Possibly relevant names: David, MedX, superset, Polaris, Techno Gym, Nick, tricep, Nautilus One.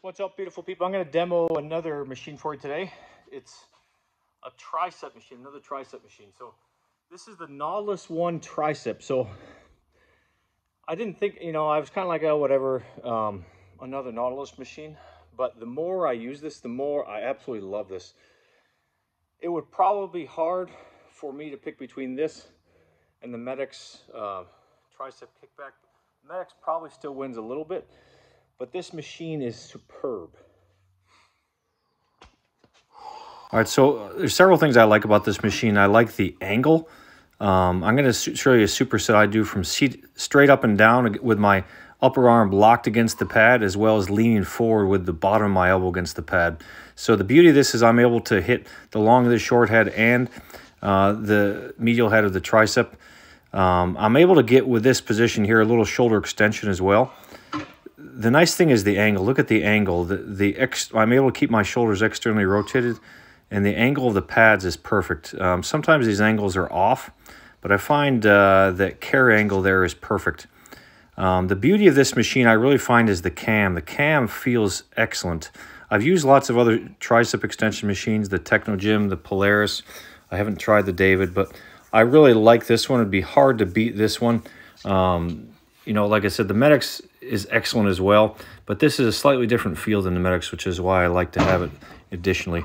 What's up, beautiful people? I'm going to demo another machine for you today. It's a tricep machine, another tricep machine. So this is the Nautilus One tricep. So I didn't think, you know, I was kind of like, oh, whatever, another Nautilus machine. But the more I use this, the more I absolutely love this. It would probably be hard for me to pick between this and the MedX tricep kickback. MedX probably still wins a little bit, but this machine is superb. All right, so there's several things I like about this machine. I like the angle. I'm going to show you a superset I do from seat straight up and down with my upper arm locked against the pad, as well as leaning forward with the bottom of my elbow against the pad. So the beauty of this is I'm able to hit the long of the short head and the medial head of the tricep. I'm able to get with this position here a little shoulder extension as well. The nice thing is the angle. Look at the angle. I'm able to keep my shoulders externally rotated, and the angle of the pads is perfect. Sometimes these angles are off, but I find that care angle there is perfect. The beauty of this machine I really find is the cam. The cam feels excellent. I've used lots of other tricep extension machines, the Techno Gym, the Polaris. I haven't tried the David, but I really like this one. It'd be hard to beat this one. You know, like I said, the MedX is excellent as well, but this is a slightly different feel than the MedX, which is why I like to have it additionally.